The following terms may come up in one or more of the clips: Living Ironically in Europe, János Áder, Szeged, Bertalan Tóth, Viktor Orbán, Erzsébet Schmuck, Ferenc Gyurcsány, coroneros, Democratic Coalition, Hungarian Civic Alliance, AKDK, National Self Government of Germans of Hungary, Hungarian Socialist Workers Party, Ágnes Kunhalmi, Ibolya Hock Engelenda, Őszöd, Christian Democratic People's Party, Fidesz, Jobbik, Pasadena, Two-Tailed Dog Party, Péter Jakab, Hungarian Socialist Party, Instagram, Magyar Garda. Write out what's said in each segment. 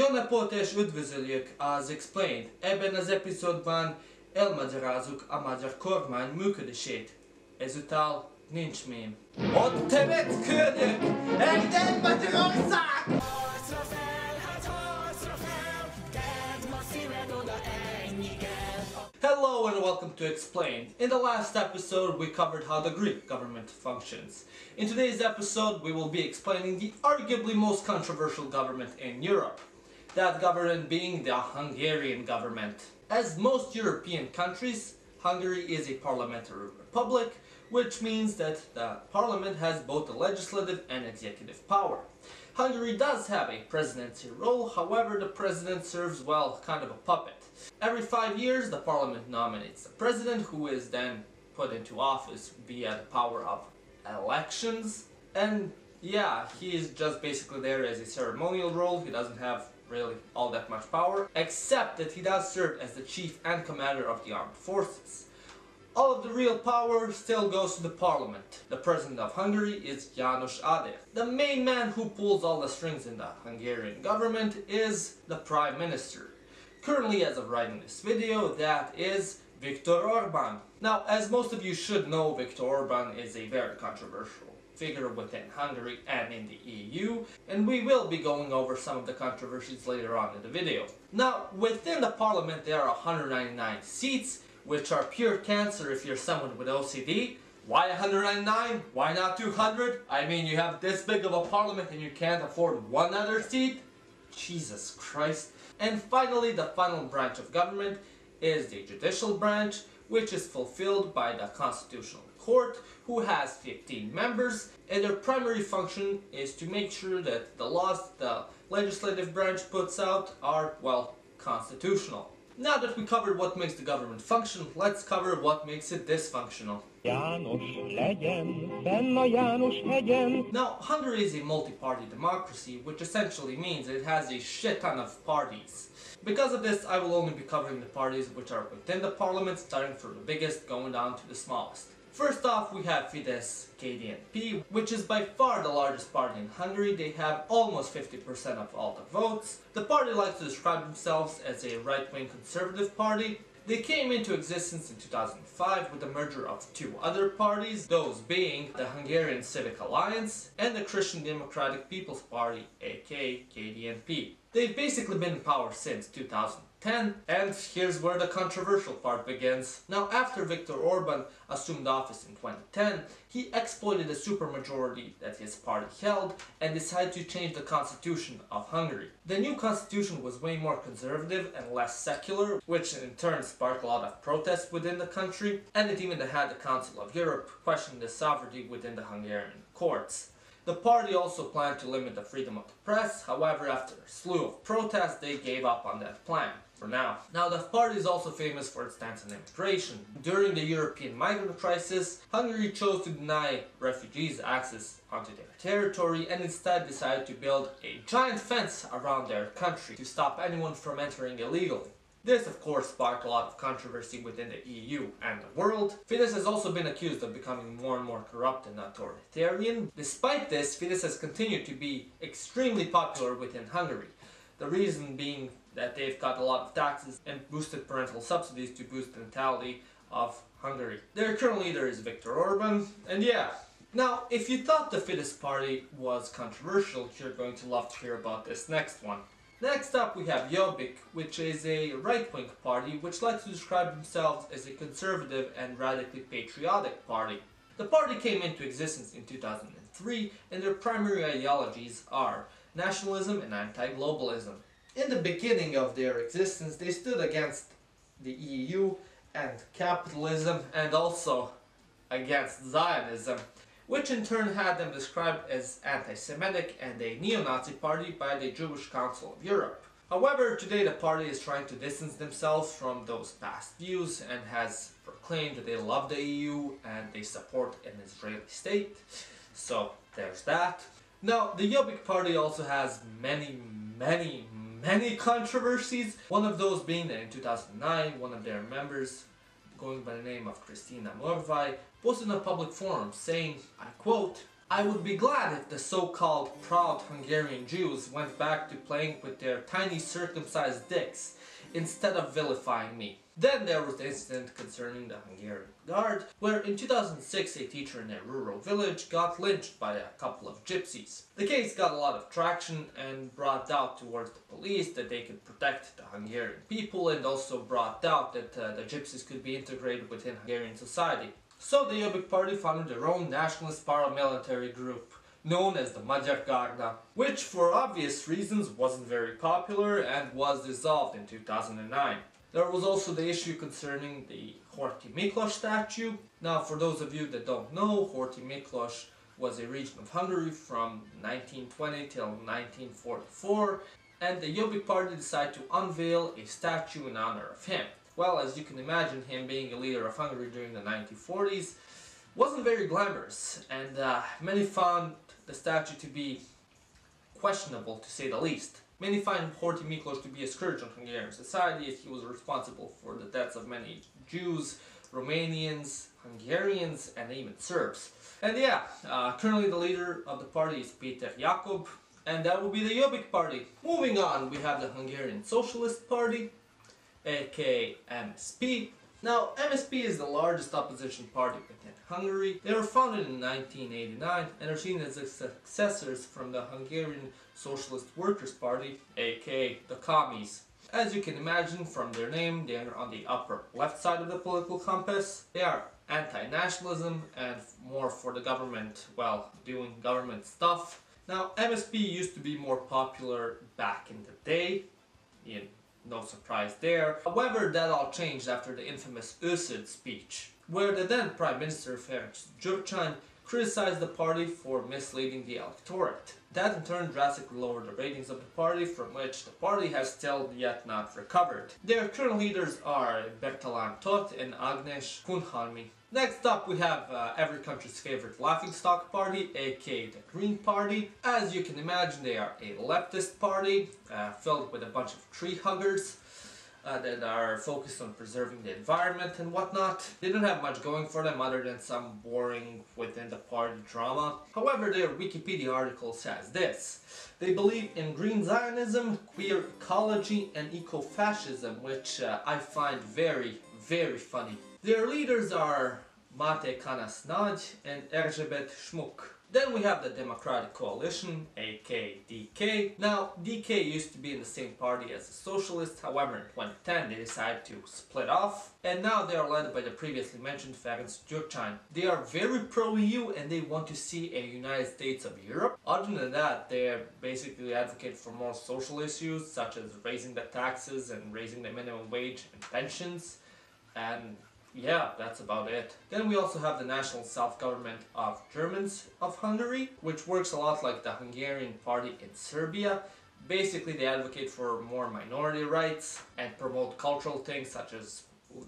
Jó napot és üdvözöljük az Explained! Ebben az epizódban elmagyarázzuk a magyar kormány működését. Ezúttal nincs mém. Ott temet küldjük! Egyet Magyarország! Harcra fel, hát harcra fel! Tedd ma szíved oda, ennyi kell! Hello and welcome to Explained! In the last episode we covered how the Greek government functions. In today's episode we will be explaining the arguably most controversial government in Europe. That government being the Hungarian government. As most European countries, Hungary is a parliamentary republic, which means that the parliament has both the legislative and executive power. Hungary does have a presidency role, however the president serves, well, kind of a puppet. Every 5 years the parliament nominates the president, who is then put into office via the power of elections, and yeah, he is just basically there as a ceremonial role. He doesn't have really all that much power, except that he does serve as the chief and commander of the armed forces. All of the real power still goes to the parliament. The president of Hungary is János Áder. The main man who pulls all the strings in the Hungarian government is the prime minister. Currently, as of writing this video, that is Viktor Orbán. Now, as most of you should know, Viktor Orbán is a very controversial figure within Hungary and in the EU, and we will be going over some of the controversies later on in the video. Now, within the parliament there are 199 seats, which are pure cancer if you're someone with OCD. Why 199? Why not 200? I mean, you have this big of a parliament and you can't afford one other seat? Jesus Christ. And finally, the final branch of government is the judicial branch, which is fulfilled by the Constitutional Court, who has 15 members, and their primary function is to make sure that the laws the legislative branch puts out are, well, constitutional. Now that we covered what makes the government function, let's cover what makes it dysfunctional. Now, Hungary is a multi-party democracy, which essentially means it has a shit ton of parties. Because of this, I will only be covering the parties which are within the parliament, starting from the biggest going down to the smallest. First off, we have Fidesz KDNP, which is by far the largest party in Hungary. They have almost 50% of all the votes. The party likes to describe themselves as a right-wing conservative party. They came into existence in 2005 with the merger of two other parties, those being the Hungarian Civic Alliance and the Christian Democratic People's Party, aka KDNP. They've basically been in power since 2010, and here's where the controversial part begins. Now, after Viktor Orbán assumed office in 2010, he exploited the supermajority that his party held and decided to change the constitution of Hungary. The new constitution was way more conservative and less secular, which in turn sparked a lot of protests within the country, and it even had the Council of Europe question the sovereignty within the Hungarian courts. The party also planned to limit the freedom of the press, however after a slew of protests they gave up on that plan, for now. Now, the party is also famous for its stance on immigration. During the European migrant crisis, Hungary chose to deny refugees access onto their territory and instead decided to build a giant fence around their country to stop anyone from entering illegally. This, of course, sparked a lot of controversy within the EU and the world. Fidesz has also been accused of becoming more and more corrupt and authoritarian. Despite this, Fidesz has continued to be extremely popular within Hungary. The reason being that they've cut a lot of taxes and boosted parental subsidies to boost the natality of Hungary. Their current leader is Viktor Orbán, and yeah. Now, if you thought the Fidesz party was controversial, you're going to love to hear about this next one. Next up we have Jobbik, which is a right-wing party which likes to describe themselves as a conservative and radically patriotic party. The party came into existence in 2003, and their primary ideologies are nationalism and anti-globalism. In the beginning of their existence they stood against the EU and capitalism, and also against Zionism, which in turn had them described as anti-Semitic and a neo-Nazi party by the Jewish Council of Europe. However, today the party is trying to distance themselves from those past views and has proclaimed that they love the EU and they support an Israeli state. So there's that. Now, the Jobbik party also has many controversies. One of those being that in 2009, one of their members, going by the name of Kristina Morvai, posted in a public forum saying, I quote, I would be glad if the so-called proud Hungarian Jews went back to playing with their tiny circumcised dicks instead of vilifying me. Then there was the incident concerning the Hungarian Guard, where in 2006 a teacher in a rural village got lynched by a couple of gypsies. The case got a lot of traction and brought doubt towards the police that they could protect the Hungarian people, and also brought doubt that the gypsies could be integrated within Hungarian society. So the Jobbik party founded their own nationalist paramilitary group, known as the Magyar Garda, which for obvious reasons wasn't very popular and was dissolved in 2009. There was also the issue concerning the Horthy Miklós statue. Now, for those of you that don't know, Horthy Miklós was a region of Hungary from 1920 till 1944, and the Jobbik party decided to unveil a statue in honor of him. Well, as you can imagine, him being a leader of Hungary during the 1940s wasn't very glamorous, and many found the statue to be questionable, to say the least. Many find Horthy Miklós to be a scourge on Hungarian society, as he was responsible for the deaths of many Jews, Romanians, Hungarians, and even Serbs. And yeah, currently the leader of the party is Péter Jakab, and that will be the Jobbik party. Moving on, we have the Hungarian Socialist Party, aka MSP. Now, MSP is the largest opposition party within Hungary. They were founded in 1989 and are seen as the successors from the Hungarian Socialist Workers Party, aka the Commies. As you can imagine from their name, they are on the upper left side of the political compass. They are anti-nationalism and more for the government, well, doing government stuff. Now, MSP used to be more popular back in the day, no surprise there. However, that all changed after the infamous Őszid speech, where the then Prime Minister Ferenc Gyurcsány criticized the party for misleading the electorate. That in turn drastically lowered the ratings of the party, from which the party has still yet not recovered. Their current leaders are Bertalan Tóth and Ágnes Kunhalmi. Next up, we have every country's favorite laughingstock party, aka the Green Party. As you can imagine, they are a leftist party filled with a bunch of tree huggers that are focused on preserving the environment and whatnot. They don't have much going for them other than some boring within the party drama. However, their Wikipedia article says this: they believe in green Zionism, queer ecology, and eco-fascism, which I find very, very funny. Their leaders are Máté Kanász-Nagy and Erzsébet Schmuck. Then we have the Democratic Coalition, AKDK. Now, DK used to be in the same party as the Socialists, however in 2010 they decided to split off, and now they are led by the previously mentioned Ferenc Gyurcsány. They are very pro-EU and they want to see a United States of Europe. Other than that, they basically advocate for more social issues such as raising the taxes and raising the minimum wage and pensions, and yeah, that's about it. Then we also have the National Self Government of Germans of Hungary, which works a lot like the Hungarian party in Serbia. Basically, they advocate for more minority rights and promote cultural things such as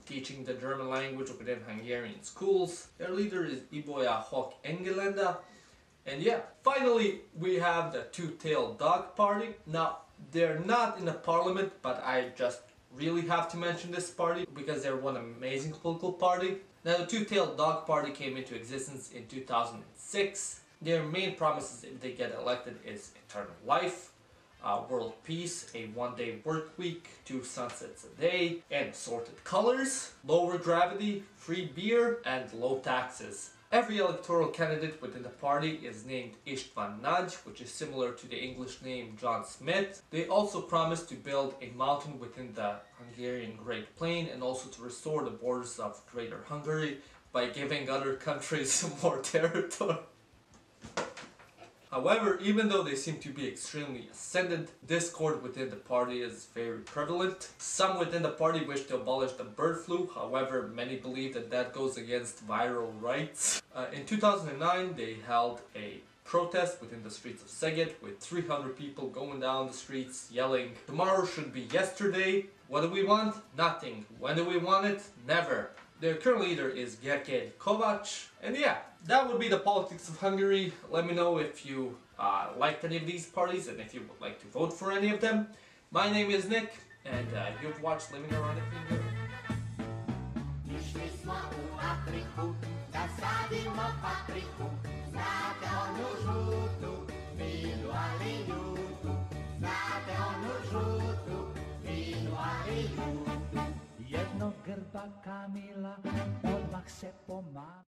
teaching the German language within Hungarian schools. Their leader is Ibolya Hock Engelenda. And yeah, finally we have the Two-Tailed Dog Party. Now, they're not in the parliament, but I just really have to mention this party because they're one amazing political party. Now, the Two-Tailed Dog Party came into existence in 2006. Their main promises if they get elected is eternal life, world peace, a one-day work week, 2 sunsets a day, and assorted colors, lower gravity, free beer, and low taxes. Every electoral candidate within the party is named István Nagy, which is similar to the English name John Smith. They also promised to build a mountain within the Hungarian Great Plain and also to restore the borders of Greater Hungary by giving other countries more territory. However, even though they seem to be extremely ascendant, discord within the party is very prevalent. Some within the party wish to abolish the bird flu, however many believe that that goes against viral rights. In 2009 they held a protest within the streets of Szeged with 300 people going down the streets yelling, "Tomorrow should be yesterday. What do we want? Nothing. When do we want it? Never." Their current leader is Gergely Kovács. And yeah, that would be the politics of Hungary. Let me know if you liked any of these parties and if you would like to vote for any of them. My name is Nick, and you've watched Living Ironically in Europe. Jedno grba Kamila, odmah se pomala.